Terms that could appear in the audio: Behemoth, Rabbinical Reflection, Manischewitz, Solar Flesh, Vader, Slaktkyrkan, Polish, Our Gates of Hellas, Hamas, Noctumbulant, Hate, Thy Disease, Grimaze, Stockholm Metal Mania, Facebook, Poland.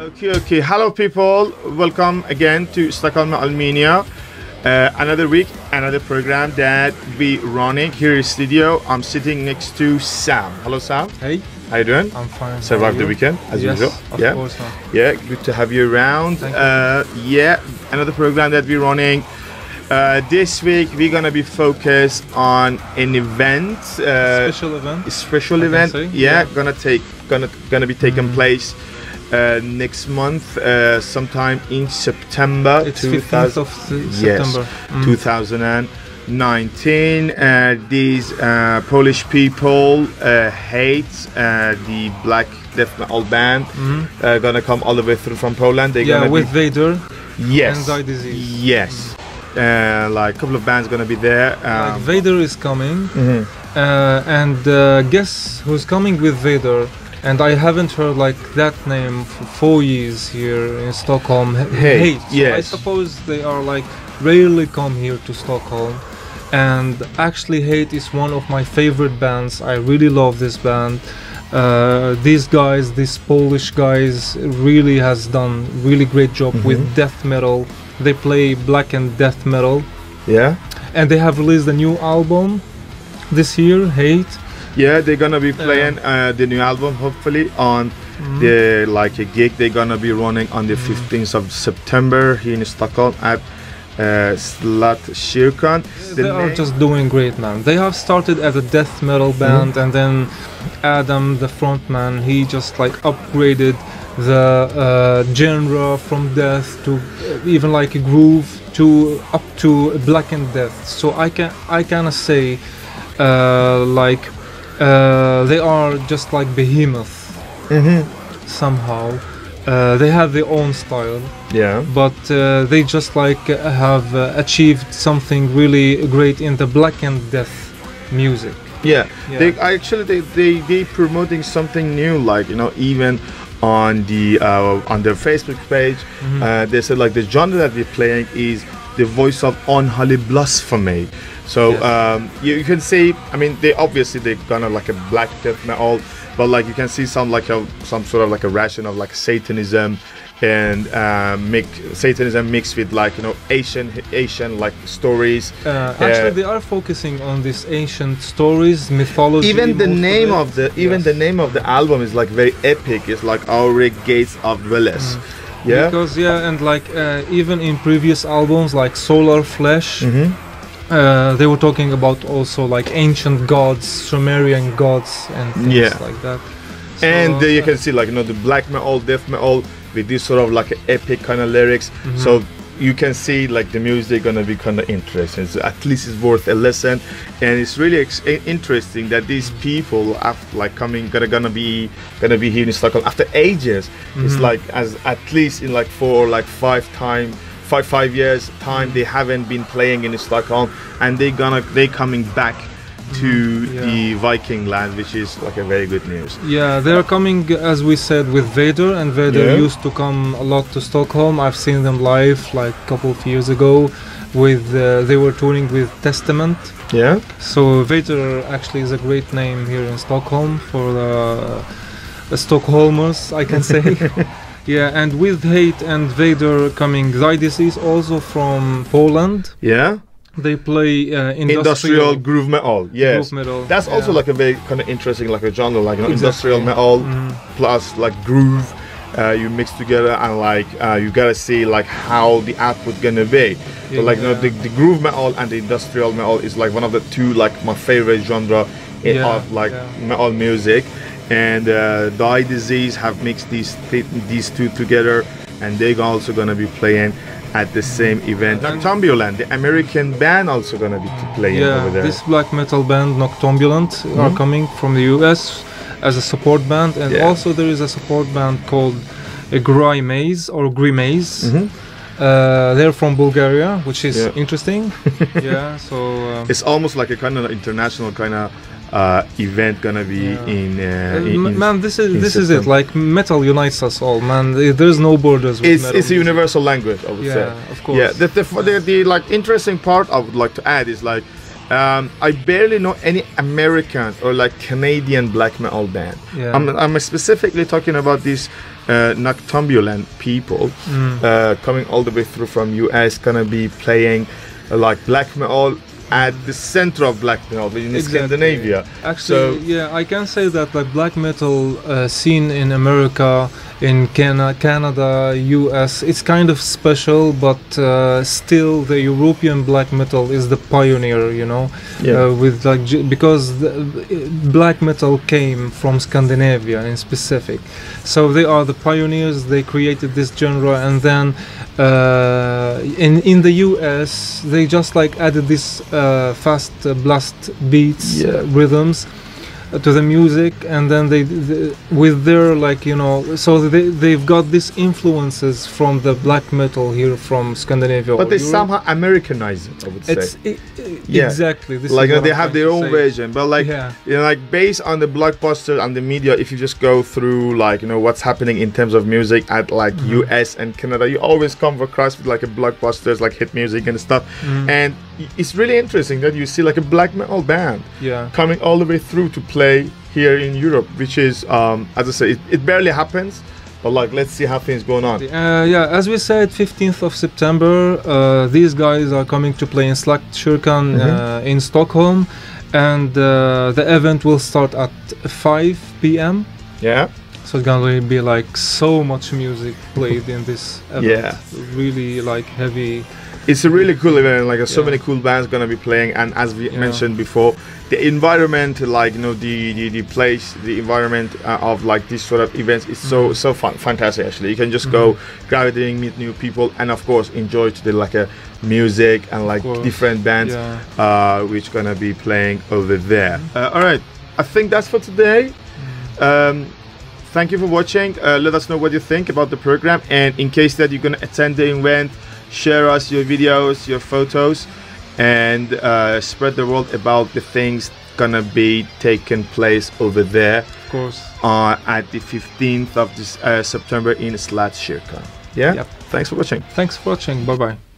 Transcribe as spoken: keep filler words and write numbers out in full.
Okay, okay. Hello, people. Welcome again to Stockholm Metal Mania. Uh, another week, another program that we running here in studio. I'm sitting next to Sam. Hello, Sam. Hey. How you doing? I'm fine. Survived the weekend as yes, usual. Of yeah. Course, man. Yeah. Good to have you around. Thank uh, you. Yeah. Another program that we're running. Uh, this week we're gonna be focused on an event, uh, special event, a special event. Yeah, yeah, gonna take gonna gonna be taking mm. place uh, next month, uh, sometime in September. It's fifteenth of September, yes, mm. two thousand nineteen. Uh, these uh, Polish people uh, hate uh, the black death metal band. Mm. Uh, gonna come all the way through from Poland. They're yeah, gonna with be Vader. Yes. And Thy Disease. Yes. Mm. Uh, like a couple of bands gonna be there. Um, like Vader is coming, mm-hmm. uh, and uh, guess who's coming with Vader? And I haven't heard like that name for four years here in Stockholm. Hate. Hate. Yes. So I suppose they are like rarely come here to Stockholm. And actually, Hate is one of my favorite bands. I really love this band. Uh, these guys, these Polish guys, really has done really great job mm-hmm. with death metal. They play black and death metal. Yeah. And they have released a new album this year, Hate. Yeah, they're gonna be playing uh, uh, the new album hopefully on mm-hmm. the like a gig they're gonna be running on the mm-hmm. fifteenth of September here in Stockholm at uh, Slaktkyrkan. The they are just doing great, man. They have started as a death metal band mm-hmm. and then Adam, the frontman, he just like upgraded the uh, genre from death to even like a groove to up to black and death. So I can I kinda say uh, like uh, they are just like Behemoth mm-hmm. somehow. Uh, they have their own style, yeah, but uh, they just like have uh, achieved something really great in the black and death music. Yeah, yeah. They actually they they they promoting something new, like, you know, even on the uh, on their Facebook page mm-hmm. uh, they said like the genre that we're playing is the voice of unholy blasphemy. So yes. um, you, you can see, I mean, they obviously they're kind of like a black death metal, but like you can see some like a some sort of like a ration of like Satanism and uh, mix, Satanism mixed with like, you know, Asian Asian like stories. Uh, actually, uh, they are focusing on these ancient stories, mythology. Even the name of, of the even yes. the name of the album is like very epic. It's like Our Gates of Hellas. Mm. Yeah, because yeah, and like uh, even in previous albums like Solar Flesh, mm-hmm. uh, they were talking about also like ancient gods, Sumerian gods, and things yeah. like that. So, and uh, you can see like, you know, the black metal, death metal, with this sort of like epic kind of lyrics. Mm-hmm. So you can see like the music gonna be kind of interesting. So at least it's worth a listen, and it's really ex interesting that these people after like coming gonna gonna be gonna be here in Stockholm after ages. Mm-hmm. It's like as at least in like four like five time five five years time they haven't been playing in Stockholm, and they gonna they coming back to yeah. the Viking land, which is like a very good news. Yeah, they're coming, as we said, with Vader, and Vader yeah. used to come a lot to Stockholm. I've seen them live like a couple of years ago with uh, they were touring with Testament. Yeah, so Vader actually is a great name here in Stockholm for the, the Stockholmers, I can say. Yeah, and with Hate and Vader coming, Thy Disease also from Poland. Yeah, they play uh, industrial, industrial groove metal. Yes, groove metal, that's yeah. also like a very kind of interesting like a genre, like, you know, exactly. industrial metal mm. plus like groove. Uh, you mix together and like uh, you gotta see like how the output gonna be. Yeah, so like yeah. you know, the, the groove metal and the industrial metal is like one of the two like my favorite genre in yeah, of like yeah. metal music. And uh, Thy Disease have mixed these th these two together, and they're also gonna be playing at the same event. Noctumbulant, the American band, also gonna be playing yeah, over there. This black metal band Noctumbulant mm-hmm. are coming from the U S as a support band, and yeah. also there is a support band called a Grimaze or Grimaze. Mm-hmm. uh, they're from Bulgaria, which is yeah. interesting. Yeah, so uh, it's almost like a kind of international kind of uh, event gonna be yeah. in, uh, in, in man. This is this system. Is it. Like metal unites us all, man. There's no borders. With it's metal it's a universal language, I would yeah, say. Yeah, of course. Yeah, the the, the, the the like interesting part I would like to add is like um, I barely know any American or like Canadian black metal band. Yeah. I'm I'm specifically talking about these uh, Noctumbulant people mm. uh, coming all the way through from U S gonna be playing uh, like black metal at the center of black metal in exactly. Scandinavia. Actually, so, yeah, I can say that the black metal uh, scene in America, in Can Canada, U S, it's kind of special, but uh, still the European black metal is the pioneer, you know, yeah. uh, with like j because the black metal came from Scandinavia in specific, so they are the pioneers. They created this genre, and then uh, in in the U S they just like added this uh, fast uh, blast beats, yeah. uh, rhythms to the music, and then they, they with their like you know so they they've got these influences from the black metal here from Scandinavia, but they Europe. somehow Americanize it, I would say. It's, it, it, yeah. exactly this like is they have their own version, but like yeah. you know, like based on the blockbuster and the media, if you just go through like you know what's happening in terms of music at like mm. U S and Canada, you always come across with like a blockbusters like hit music and stuff, mm. and it's really interesting that you see like a black metal band yeah. coming all the way through to play here in Europe, which is, um, as I say, it, it barely happens, but like let's see how things going on. Uh, yeah, as we said, fifteenth of September, uh, these guys are coming to play in Slaktkyrkan mm -hmm. uh, in Stockholm, and uh, the event will start at five P M Yeah. So it's gonna be like so much music played in this event. Yeah. Really like heavy. It's a really cool event, like so yeah. many cool bands gonna be playing, and as we yeah. mentioned before, the environment, like you know, the the, the place, the environment uh, of like this sort of events is so so fun, fantastic. Actually, you can just mm-hmm. go gravitating, meet new people, and of course enjoy today like a music and like different bands yeah. uh, which gonna be playing over there. Mm-hmm. uh, all right, I think that's for today. Um, thank you for watching. Uh, let us know what you think about the program, and in case that you're gonna attend the event, share us your videos, your photos, and uh, spread the word about the things gonna be taking place over there. Of course. Uh, at the fifteenth of this, uh, September in Slaktkyrkan. Yeah. Yep. Thanks for watching. Thanks for watching. Bye bye.